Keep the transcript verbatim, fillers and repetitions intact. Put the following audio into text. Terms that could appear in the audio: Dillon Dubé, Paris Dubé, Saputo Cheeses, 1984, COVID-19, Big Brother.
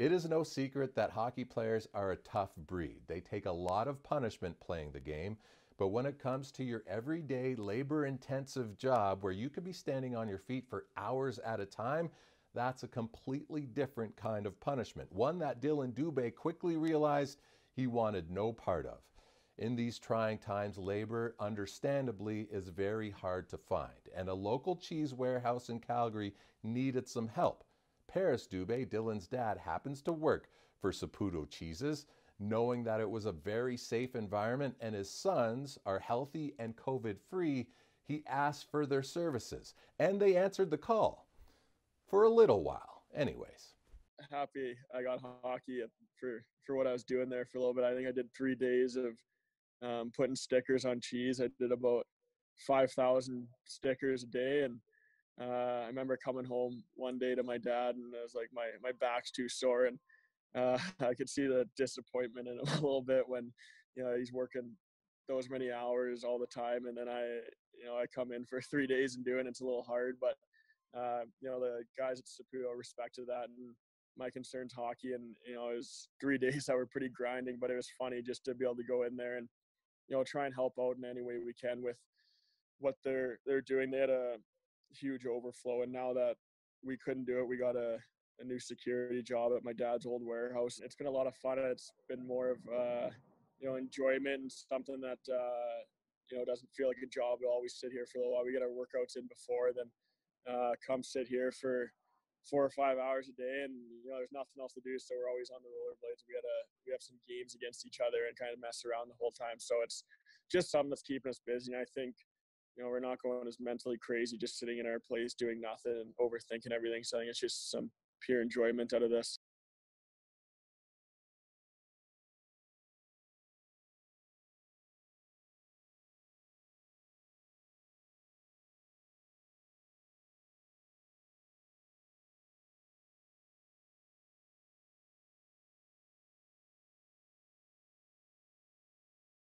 It is no secret that hockey players are a tough breed. They take a lot of punishment playing the game, but when it comes to your everyday labor-intensive job where you could be standing on your feet for hours at a time, that's a completely different kind of punishment, one that Dillon Dubé quickly realized he wanted no part of. In these trying times, labor, understandably, is very hard to find, and a local cheese warehouse in Calgary needed some help. Paris Dubé, Dillon's dad, happens to work for Saputo Cheeses, knowing that it was a very safe environment and his sons are healthy and COVID-free, he asked for their services, and they answered the call. For a little while, anyways. Happy I got hockey for, for what I was doing there for a little bit. I think I did three days of um, putting stickers on cheese. I did about five thousand stickers a day, and Uh, I remember coming home one day to my dad, and I was like, my, my back's too sore. And uh, I could see the disappointment in him a little bit when, you know, he's working those many hours all the time. And then I, you know, I come in for three days and doing it. It's a little hard, but, uh, you know, the guys at Saputo respected that. And my concern's hockey. And, you know, it was three days that were pretty grinding, but it was funny just to be able to go in there and, you know, try and help out in any way we can with what they're, they're doing. They had a huge overflow, and now that we couldn't do it, we got a, a new security job at my dad's old warehouse. It's been a lot of fun. It's been more of uh you know enjoyment and something that uh you know doesn't feel like a job. We always sit here for a little while. We get our workouts in before, then uh come sit here for four or five hours a day, and you know there's nothing else to do, so we're always on the rollerblades. We had a we have some games against each other and kind of mess around the whole time, so it's just something that's keeping us busy. And I think You know, we're not going as mentally crazy just sitting in our place doing nothing and overthinking everything. So I think it's just some pure enjoyment out of this.